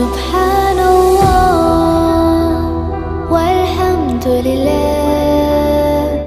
سبحان